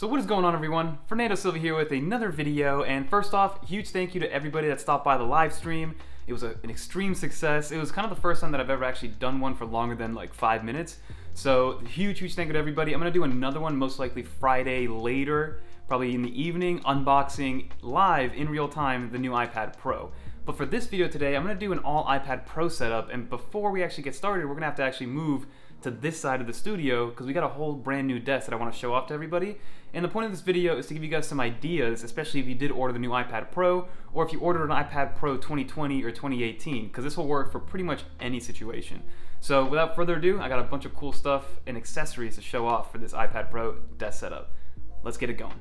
So what is going on, everyone? Fernando Silva here with another video, and first off, huge thank you to everybody that stopped by the live stream. It was an extreme success. It was kind of the first time that I've ever actually done one for longer than like 5 minutes. So huge thank you to everybody. I'm gonna do another one most likely Friday later, probably in the evening, unboxing live in real time the new iPad Pro. But for this video today, I'm gonna do an all iPad Pro setup, and before we actually get started, we're gonna have to actually move to this side of the studio because we got a whole brand new desk that I want to show off to everybody. And the point of this video is to give you guys some ideas, especially if you did order the new iPad Pro, or if you ordered an iPad Pro 2020 or 2018, because this will work for pretty much any situation. So without further ado, I got a bunch of cool stuff and accessories to show off for this iPad Pro desk setup. Let's get it going.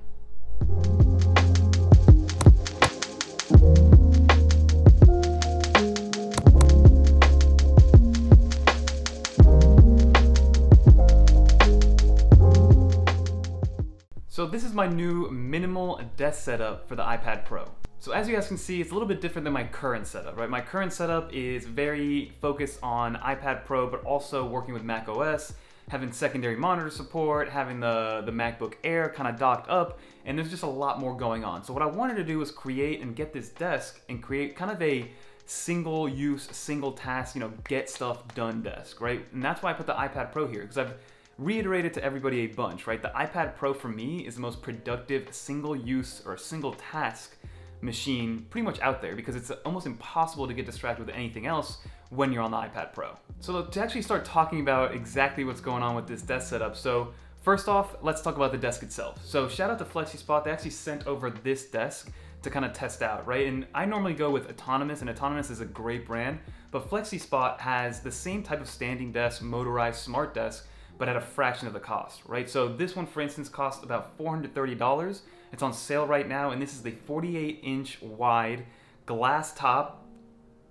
So this is my new minimal desk setup for the iPad Pro. So as you guys can see, it's a little bit different than my current setup, right? My current setup is very focused on iPad Pro, but also working with macOS, having secondary monitor support, having the MacBook Air kind of docked up, and there's just a lot more going on. So what I wanted to do was create and get this desk and create kind of a single use, single task, you know, get stuff done desk, right? And that's why I put the iPad Pro here, because I've reiterated to everybody a bunch, right? The iPad Pro for me is the most productive single use or single task machine pretty much out there, because it's almost impossible to get distracted with anything else when you're on the iPad Pro. So to actually start talking about exactly what's going on with this desk setup, so first off, let's talk about the desk itself. So shout out to FlexiSpot, they actually sent over this desk to kind of test out, right? And I normally go with Autonomous, and Autonomous is a great brand, but FlexiSpot has the same type of standing desk, motorized smart desk, but at a fraction of the cost, right? So this one, for instance, costs about $430. It's on sale right now, and this is the 48-inch wide glass top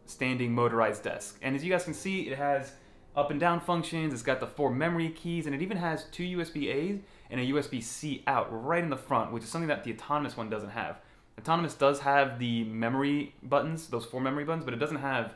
standing motorized desk. And as you guys can see, it has up and down functions, it's got the 4 memory keys, and it even has 2 USB-A's and a USB-C out right in the front, which is something that the Autonomous one doesn't have. Autonomous does have the memory buttons, those 4 memory buttons, but it doesn't have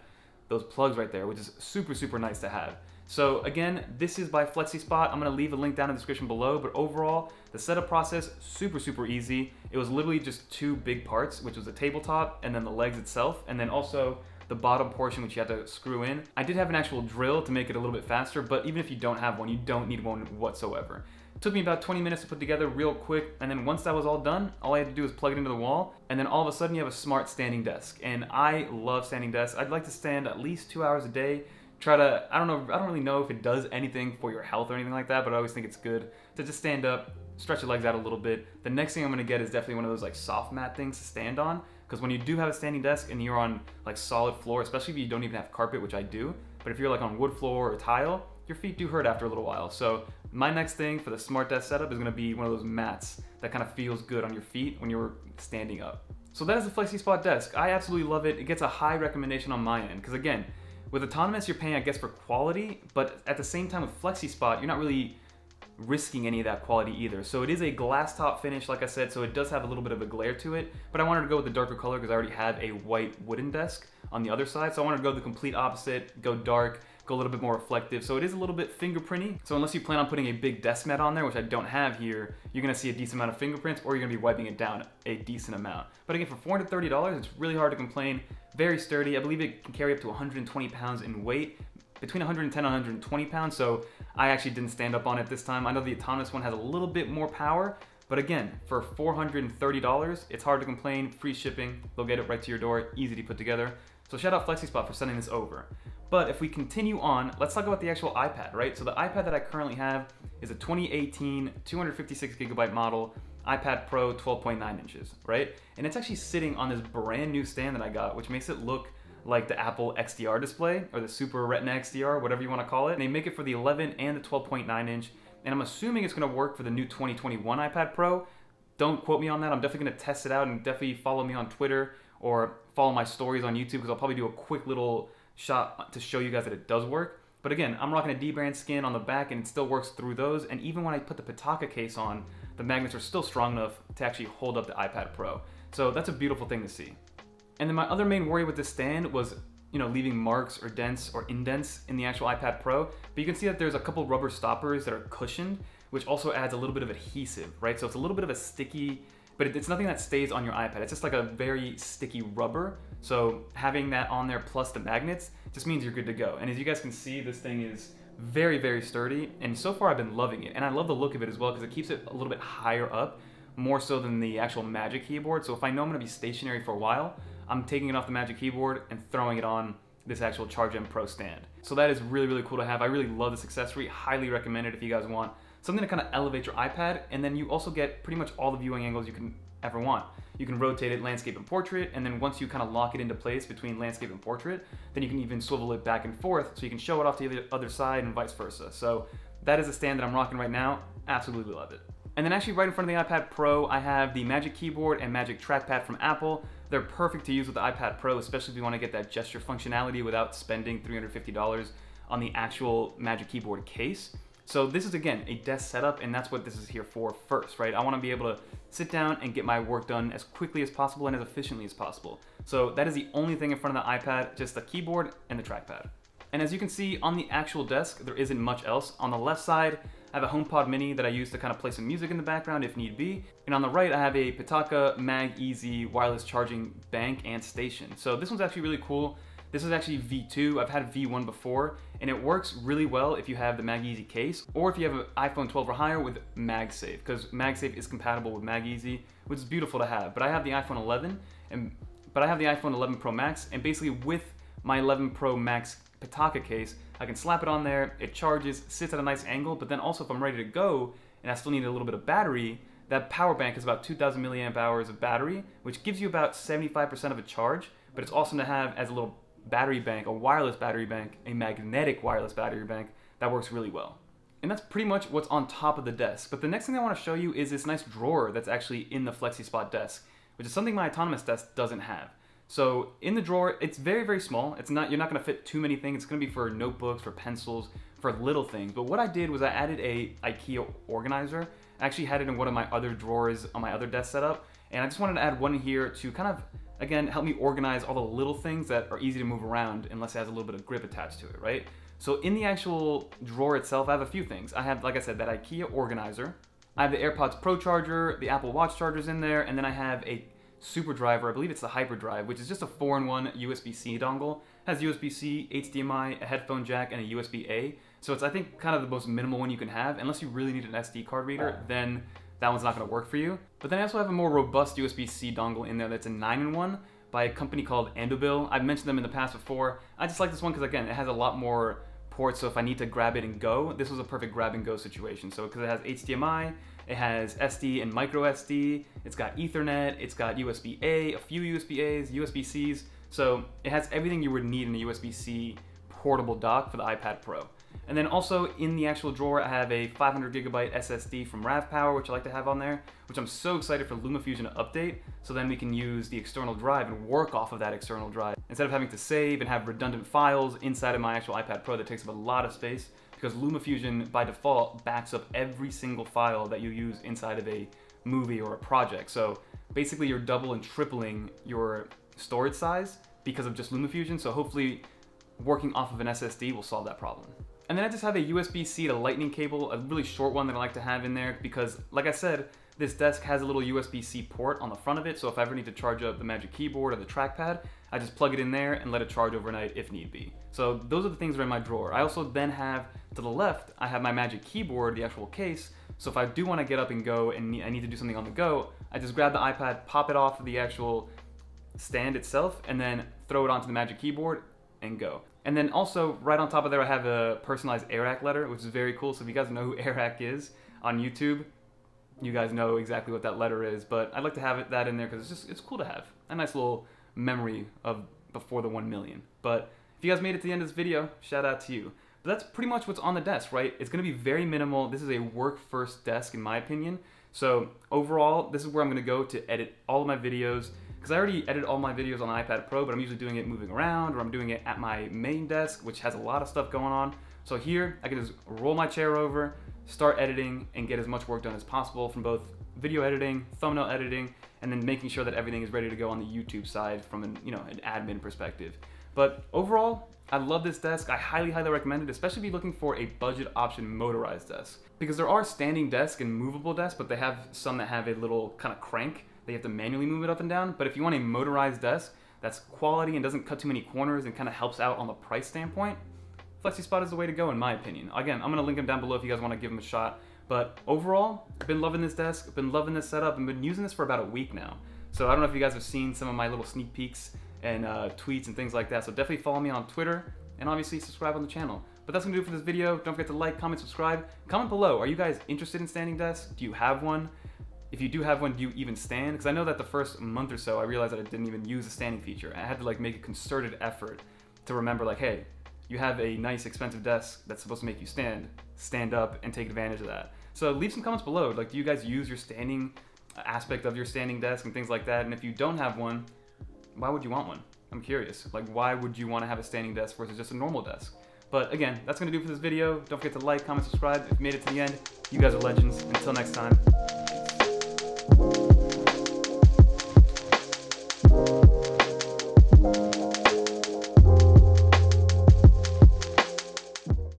those plugs right there, which is super nice to have. So again, this is by FlexiSpot. I'm gonna leave a link down in the description below, but overall, the setup process, super easy. It was literally just 2 big parts, which was the tabletop and then the legs itself, and then also the bottom portion, which you had to screw in. I did have an actual drill to make it a little bit faster, but even if you don't have one, you don't need one whatsoever. It took me about 20 minutes to put together real quick, and then once that was all done, all I had to do was plug it into the wall, and then all of a sudden you have a smart standing desk. And I love standing desks. I'd like to stand at least 2 hours a day. Try to, I don't really know if it does anything for your health or anything like that, but I always think it's good to just stand up, stretch your legs out a little bit. The next thing I'm gonna get is definitely one of those like soft mat things to stand on, because when you do have a standing desk and you're on like solid floor, especially if you don't even have carpet, which I do, but if you're like on wood floor or tile, your feet do hurt after a little while. So my next thing for the smart desk setup is gonna be one of those mats that kind of feels good on your feet when you're standing up. So that is the FlexiSpot desk. I absolutely love it. It gets a high recommendation on my end, because again, with Autonomous, you're paying, I guess, for quality, but at the same time with FlexiSpot, you're not really risking any of that quality either. So it is a glass top finish, like I said, so it does have a little bit of a glare to it, but I wanted to go with the darker color because I already have a white wooden desk on the other side, so I wanted to go the complete opposite, go dark, go a little bit more reflective. So it is a little bit fingerprinty, so unless you plan on putting a big desk mat on there, which I don't have here, you're gonna see a decent amount of fingerprints, or you're gonna be wiping it down a decent amount. But again, for $430, it's really hard to complain. Very sturdy. I believe it can carry up to 120 pounds in weight, between 110 and 120 pounds, so I actually didn't stand up on it this time. I know the Autonomous one has a little bit more power, but again, for $430, it's hard to complain. Free shipping, they'll get it right to your door, easy to put together. So shout out FlexiSpot for sending this over. But if we continue on, let's talk about the actual iPad, right? So the iPad that I currently have is a 2018 256 gigabyte model, iPad Pro 12.9 inches, right? And it's actually sitting on this brand new stand that I got, which makes it look like the Apple XDR display, or the Super Retina XDR, whatever you want to call it. And they make it for the 11 and the 12.9 inch, and I'm assuming it's going to work for the new 2021 iPad Pro. Don't quote me on that. I'm definitely going to test it out, and definitely follow me on Twitter or follow my stories on YouTube, because I'll probably do a quick little shot to show you guys that it does work. But again, I'm rocking a Dbrand skin on the back, and it still works through those, and even when I put the Pitaka case on, the magnets are still strong enough to actually hold up the iPad Pro. So that's a beautiful thing to see. And then my other main worry with this stand was, you know, leaving marks or dents or indents in the actual iPad Pro, but you can see that there's a couple rubber stoppers that are cushioned, which also adds a little bit of adhesive, right? So it's a little bit of a sticky, but it's nothing that stays on your iPad. It's just like a very sticky rubber. So having that on there plus the magnets just means you're good to go. And as you guys can see, this thing is very, very sturdy. And so far I've been loving it. And I love the look of it as well because it keeps it a little bit higher up, more so than the actual Magic Keyboard. So if I know I'm gonna be stationary for a while, I'm taking it off the Magic Keyboard and throwing it on this actual Charge M Pro stand. So that is really, really cool to have. I really love this accessory. Highly recommend it if you guys want something to kind of elevate your iPad, and then you also get pretty much all the viewing angles you can ever want. You can rotate it, landscape and portrait, and then once you kind of lock it into place between landscape and portrait, then you can even swivel it back and forth so you can show it off to the other side and vice versa. So that is a stand that I'm rocking right now. Absolutely love it. And then actually right in front of the iPad Pro, I have the Magic Keyboard and Magic Trackpad from Apple. They're perfect to use with the iPad Pro, especially if you want to get that gesture functionality without spending $350 on the actual Magic Keyboard case. So this is, again, a desk setup, and that's what this is here for first, right? I want to be able to sit down and get my work done as quickly as possible and as efficiently as possible. So that is the only thing in front of the iPad, just the keyboard and the trackpad. And as you can see on the actual desk, there isn't much else. On the left side, I have a HomePod mini that I use to kind of play some music in the background if need be. And on the right, I have a Pitaka MagEZ wireless charging bank and station. So this one's actually really cool. This is actually V2. I've had V1 before, and it works really well if you have the MagEZ case or if you have an iPhone 12 or higher with MagSafe, because MagSafe is compatible with MagEZ, which is beautiful to have. But I have the iPhone 11, but I have the iPhone 11 Pro Max, and basically with my 11 Pro Max Pitaka case, I can slap it on there, it charges, sits at a nice angle, but then also if I'm ready to go and I still need a little bit of battery, that power bank is about 2,000 milliamp hours of battery, which gives you about 75% of a charge, but it's awesome to have as a little battery bank, a wireless battery bank, a magnetic wireless battery bank that works really well. And that's pretty much what's on top of the desk. But the next thing I want to show you is this nice drawer that's actually in the FlexiSpot desk, which is something my autonomous desk doesn't have. So in the drawer, it's very, very small. It's not, you're not gonna fit too many things. It's gonna be for notebooks, for pencils, for little things. But what I did was I added a IKEA organizer. I actually had it in one of my other drawers on my other desk setup. And I just wanted to add one here to kind of, again, help me organize all the little things that are easy to move around unless it has a little bit of grip attached to it, right? So in the actual drawer itself, I have a few things. I have, like I said, that IKEA organizer. I have the AirPods Pro charger, the Apple Watch charger's in there, and then I have a super driver, I believe it's the HyperDrive, which is just a 4-in-1 USB-C dongle. It has USB-C, HDMI, a headphone jack, and a USB-A. So it's, I think, kind of the most minimal one you can have. Unless you really need an SD card reader, then that one's not gonna work for you. But then I also have a more robust USB-C dongle in there that's a 9-in-1 by a company called Andobil. I've mentioned them in the past before. I just like this one because, again, it has a lot more ports, so if I need to grab it and go, this was a perfect grab and go situation. So because it has HDMI, it has SD and micro SD, it's got Ethernet, it's got USB-A, a few USB-As, USB-Cs. So it has everything you would need in a USB-C portable dock for the iPad Pro. And then also in the actual drawer, I have a 500GB SSD from RavPower, which I like to have on there, which I'm so excited for LumaFusion to update. So then we can use the external drive and work off of that external drive instead of having to save and have redundant files inside of my actual iPad Pro that takes up a lot of space, because LumaFusion by default backs up every single file that you use inside of a movie or a project. So basically you're double and tripling your storage size because of just LumaFusion. So hopefully working off of an SSD will solve that problem. And then I just have a USB-C to lightning cable, a really short one that I like to have in there because, like I said, this desk has a little USB-C port on the front of it. So if I ever need to charge up the Magic Keyboard or the trackpad, I just plug it in there and let it charge overnight if need be. So those are the things that are in my drawer. I also then have, to the left, I have my Magic Keyboard, the actual case. So if I do want to get up and go and I need to do something on the go, I just grab the iPad, pop it off of the actual stand itself, and then throw it onto the Magic Keyboard and go. And then also right on top of there, I have a personalized Airac letter, which is very cool. So if you guys know who Airac is on YouTube, you guys know exactly what that letter is, but I'd like to have that in there because it's cool to have a nice little memory of before the 1 million. But if you guys made it to the end of this video, shout out to you. But that's pretty much what's on the desk, right? It's gonna be very minimal. This is a work first desk in my opinion. So overall, this is where I'm gonna go to edit all of my videos, because I already edit all my videos on iPad Pro, but I'm usually doing it moving around, or I'm doing it at my main desk, which has a lot of stuff going on. So here, I can just roll my chair over, start editing, and get as much work done as possible from both video editing, thumbnail editing, and then making sure that everything is ready to go on the YouTube side from an admin perspective. But overall, I love this desk. I highly recommend it, especially if you're looking for a budget option motorized desk. Because there are standing desks and movable desks, but they have some that have a little kind of crank that you have to manually move it up and down. But if you want a motorized desk that's quality and doesn't cut too many corners and kind of helps out on the price standpoint, FlexiSpot is the way to go in my opinion. Again, I'm gonna link them down below if you guys wanna give them a shot. But overall, I've been loving this desk, I've been loving this setup, and been using this for about a week now. So I don't know if you guys have seen some of my little sneak peeks and tweets and things like that. So definitely follow me on Twitter and obviously subscribe on the channel. But that's gonna do it for this video. Don't forget to like, comment, subscribe. Comment below, are you guys interested in standing desks? Do you have one? If you do have one, do you even stand? Because I know that the first month or so, I realized that I didn't even use a standing feature. I had to like make a concerted effort to remember like, hey, you have a nice expensive desk that's supposed to make you stand up and take advantage of that. So leave some comments below. Like, do you guys use your standing aspect of your standing desk and things like that? And if you don't have one, why would you want one? I'm curious. Like, why would you want to have a standing desk versus just a normal desk? But again, that's going to do it for this video. Don't forget to like, comment, subscribe. If you made it to the end, you guys are legends. Until next time.